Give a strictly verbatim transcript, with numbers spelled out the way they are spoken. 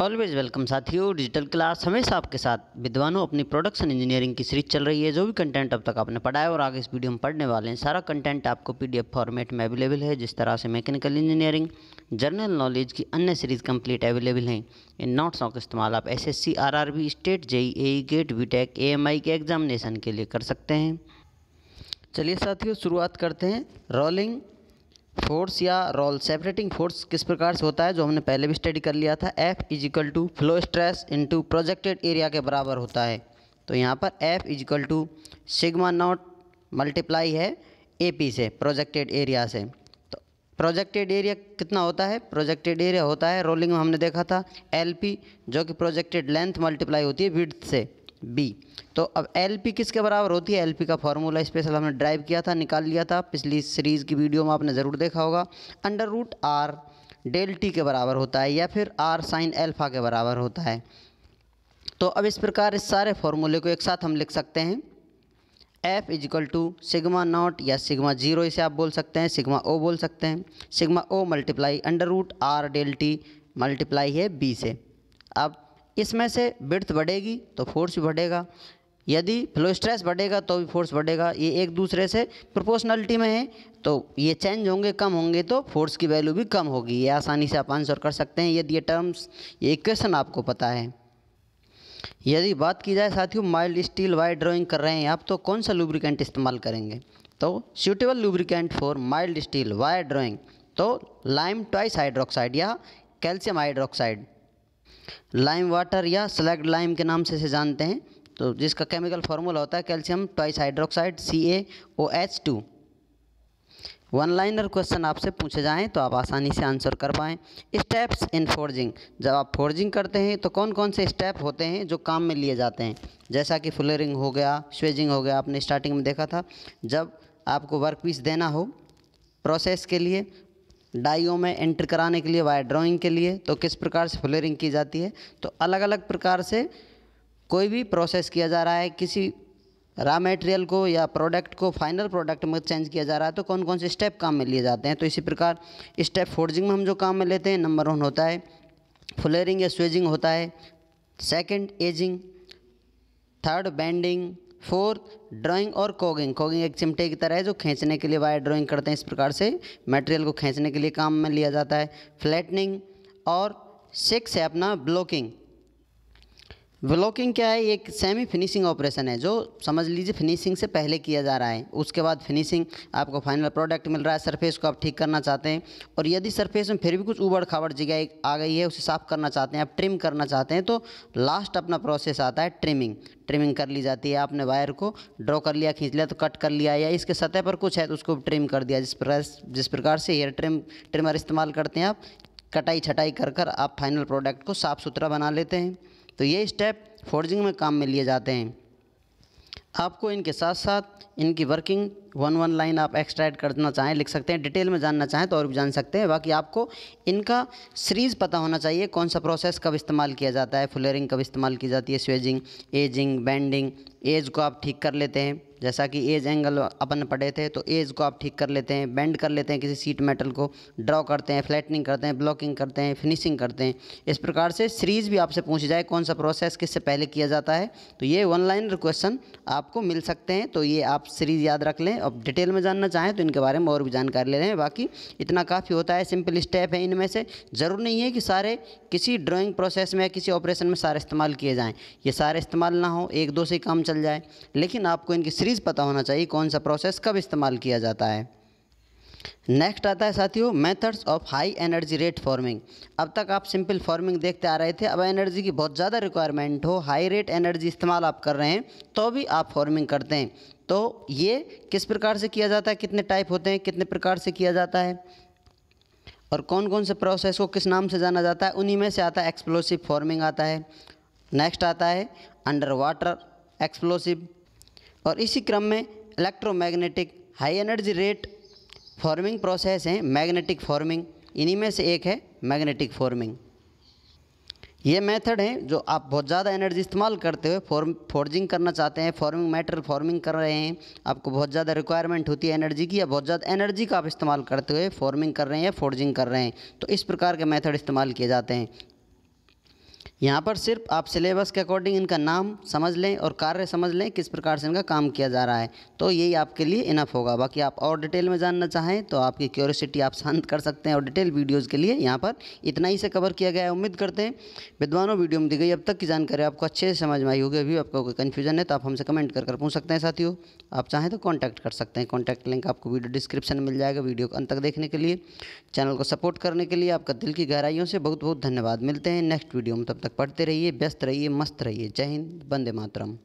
Always welcome साथियों, digital class हमेशा आपके साथ। विद्वानों, अपनी प्रोडक्शन इंजीनियरिंग की सीरीज चल रही है। जो भी कंटेंट अब तक आपने पढ़ा है और आगे इस वीडियो में पढ़ने वाले हैं, सारा कंटेंट आपको पीडीएफ फॉर्मेट में अवेलेबल है। जिस तरह से मैकेनिकल इंजीनियरिंग, जनरल नॉलेज की अन्य सीरीज़ कंप्लीट अवेलेबल हैं। इन नोट्सों का इस्तेमाल आप SSC, RRB, state JE, AE GATE, BTech, AMI के एग्जामिनेशन के लिए कर सकते हैं। चलिए साथियों, शुरुआत करते हैं। रोलिंग फोर्स या रोल सेपरेटिंग फोर्स किस प्रकार से होता है, जो हमने पहले भी स्टडी कर लिया था। F is equal to flow stress into projected area के बराबर होता है। तो यहाँ पर F is equal to sigma not multiply है A P से, प्रोजेक्टेड एरिया से। तो प्रोजेक्टेड एरिया कितना होता है? प्रोजेक्टेड एरिया होता है, रोलिंग में हमने देखा था, L P, जो कि प्रोजेक्टेड लेंथ मल्टीप्लाई होती है विड्थ से, B। तो अब L P किसके बराबर होती है? L P का फॉर्मूला स्पेशल हमने ड्राइव किया था, निकाल लिया था पिछली सीरीज़ की वीडियो में, आपने ज़रूर देखा होगा। Under root R del T के बराबर होता है, या फिर आर साइन एल्फा के बराबर होता है। तो अब इस प्रकार इस सारे फार्मूले को एक साथ हम लिख सकते हैं। F is equal to sigma not या सिग्मा जीरो, इसे आप बोल सकते हैं, सिग्मा ओ बोल सकते हैं। Sigma O multiply under root R del T multiply है बी से। अब इसमें से विड्थ बढ़ेगी तो फोर्स भी बढ़ेगा, यदि फ्लो स्ट्रेस बढ़ेगा तो भी फोर्स बढ़ेगा। ये एक दूसरे से प्रोपोर्शनलिटी में है, तो ये चेंज होंगे, कम होंगे तो फोर्स की वैल्यू भी कम होगी। ये आसानी से आप आंसर कर सकते हैं यदि ये टर्म्स, ये इक्वेशन आपको पता है। यदि बात की जाए साथियों, माइल्ड स्टील वायर ड्राइंग कर रहे हैं आप, तो कौन सा लुब्रिकेंट इस्तेमाल करेंगे? तो suitable lubricant for mild steel wire drawing, तो लाइम ट्वाइस हाइड्रोक्साइड या कैल्शियम हाइड्रोक्साइड, लाइम वाटर या स्लग लाइम के नाम से इसे जानते हैं। तो जिसका केमिकल फार्मूला होता है calcium twice hydroxide C A O H two. One liner question आपसे पूछे जाएं तो आप आसानी से आंसर कर पाएँ। स्टेप्स इन फोर्जिंग, जब आप फोर्जिंग करते हैं तो कौन कौन से स्टेप होते हैं जो काम में लिए जाते हैं, जैसा कि फ्लेयरिंग हो गया, स्वेजिंग हो गया, आपने स्टार्टिंग में देखा था। जब आपको वर्कपीस देना हो प्रोसेस के लिए, डाइयों में एंटर कराने के लिए, वायर ड्राइंग के लिए, तो किस प्रकार से फ्लेयरिंग की जाती है। तो अलग अलग प्रकार से कोई भी प्रोसेस किया जा रहा है, किसी रॉ मटेरियल को या प्रोडक्ट को फाइनल प्रोडक्ट में चेंज किया जा रहा है, तो कौन कौन से स्टेप काम में लिए जाते हैं। तो इसी प्रकार स्टेप फोर्जिंग में हम जो काम में लेते हैं, नंबर वन होता है फ्लेयरिंग या स्वेजिंग होता है, second edging, third bending, fourth drawing और कोगिंग। कोगिंग एक चिमटे की तरह है जो खींचने के लिए वायर ड्राइंग करते हैं, इस प्रकार से मटेरियल को खींचने के लिए काम में लिया जाता है, फ्लैटनिंग, और सिक्स है अपना ब्लॉकिंग। ब्लॉकिंग क्या है? एक सेमी फिनिशिंग ऑपरेशन है, जो समझ लीजिए फिनिशिंग से पहले किया जा रहा है। उसके बाद फिनिशिंग, आपको फाइनल प्रोडक्ट मिल रहा है, सरफेस को आप ठीक करना चाहते हैं, और यदि सरफेस में फिर भी कुछ उबड़ खाबड़ जगह आ गई है, उसे साफ़ करना चाहते हैं, आप ट्रिम करना चाहते हैं, तो लास्ट अपना प्रोसेस आता है ट्रिमिंग। ट्रिमिंग कर ली जाती है, आपने वायर को ड्रॉ कर लिया, खींच लिया तो कट कर लिया, या इसके सतह पर कुछ है तो उसको ट्रिम कर दिया, जिस प्रकार जिस प्रकार से हेयर ट्रिम ट्रिमर इस्तेमाल करते हैं आप, कटाई छटाई कर कर आप फाइनल प्रोडक्ट को साफ़ सुथरा बना लेते हैं। तो ये स्टेप फोर्जिंग में काम में लिए जाते हैं। आपको इनके साथ साथ इनकी वर्किंग वन वन लाइन आप एक्स्ट्रा ऐड करना चाहें, लिख सकते हैं। डिटेल में जानना चाहें तो और भी जान सकते हैं। बाकी आपको इनका सीरीज़ पता होना चाहिए, कौन सा प्रोसेस कब इस्तेमाल किया जाता है, फ्लेयरिंग कब इस्तेमाल की जाती है, स्वेजिंग, एजिंग, बेंडिंग। एज को आप ठीक कर लेते हैं, जैसा कि एज एंगल अपन पढ़े थे, तो एज को आप ठीक कर लेते हैं, बेंड कर लेते हैं किसी सीट मेटल को, ड्रॉ करते हैं, फ्लैटनिंग करते हैं, ब्लॉकिंग करते हैं, फिनिशिंग करते हैं। इस प्रकार से सीरीज़ भी आपसे पूछी जाए, कौन सा प्रोसेस किससे पहले किया जाता है, तो ये वन लाइनर क्वेश्चन आपको मिल सकते हैं। तो ये आप सीरीज़ याद रख लें। अब डिटेल में जानना चाहें तो इनके बारे में और भी जानकारी ले रहे हैं। बाकी इतना काफ़ी होता है, सिंपल स्टेप है इनमें से। ज़रूर नहीं है कि सारे किसी ड्राइंग प्रोसेस में या किसी ऑपरेशन में सारे इस्तेमाल किए जाएँ, ये सारे इस्तेमाल ना हो, एक दो से काम चल जाए, लेकिन आपको इनकी सीरीज़ पता होना चाहिए कौन सा प्रोसेस कब इस्तेमाल किया जाता है। नेक्स्ट आता है साथियों methods of high energy rate forming. अब तक आप सिंपल फॉर्मिंग देखते आ रहे थे, अब एनर्जी की बहुत ज़्यादा रिक्वायरमेंट हो, हाई रेट एनर्जी इस्तेमाल आप कर रहे हैं तो भी आप फॉर्मिंग करते हैं। तो ये किस प्रकार से किया जाता है, कितने टाइप होते हैं, कितने प्रकार से किया जाता है, और कौन कौन से प्रोसेस को किस नाम से जाना जाता है, उन्हीं में से आता है एक्सप्लोसिव फॉर्मिंग आता है। नेक्स्ट आता है अंडर वाटर एक्सप्लोसिव, और इसी क्रम में electromagnetic high energy rate forming process हैं मैग्नेटिक फॉर्मिंग, इन्हीं में से एक है मैग्नेटिक फॉर्मिंग। ये मेथड हैं जो आप बहुत ज़्यादा एनर्जी इस्तेमाल करते हुए फॉर्म फोर्जिंग करना चाहते हैं, फॉर्मिंग मटेरियल फॉर्मिंग कर रहे हैं, आपको बहुत ज़्यादा रिक्वायरमेंट होती है एनर्जी की, या बहुत ज़्यादा एनर्जी का आप इस्तेमाल करते हुए फॉर्मिंग कर रहे हैं या फोर्जिंग कर रहे हैं, तो इस प्रकार के मेथड इस्तेमाल किए जाते हैं। यहाँ पर सिर्फ आप सिलेबस के अकॉर्डिंग इनका नाम समझ लें और कार्य समझ लें किस प्रकार से इनका काम किया जा रहा है, तो यही आपके लिए इनफ होगा। बाकी आप और डिटेल में जानना चाहें तो आपकी क्यूरियोसिटी आप शांत कर सकते हैं और डिटेल वीडियोज़ के लिए यहाँ पर इतना ही से कवर किया गया है। उम्मीद करते हैं विद्वानों वीडियो में दी गई अब तक की जानकारी आपको अच्छे से समझ में आई होगी। अभी आपको कोई कन्फ्यूजन है तो आप हमसे कमेंट कर कर पूछ सकते हैं। साथियों आप चाहें तो कॉन्टैक्ट कर सकते हैं, कॉन्टैक्ट लिंक आपको वीडियो डिस्क्रिप्शन में मिल जाएगा। वीडियो को अंत तक देखने के लिए, चैनल को सपोर्ट करने के लिए आपका दिल की गहराइयों से बहुत बहुत धन्यवाद। मिलते हैं नेक्स्ट वीडियो में, तब तक पढ़ते रहिए, व्यस्त रहिए, मस्त रहिए। जय हिंद, वंदे मातरम।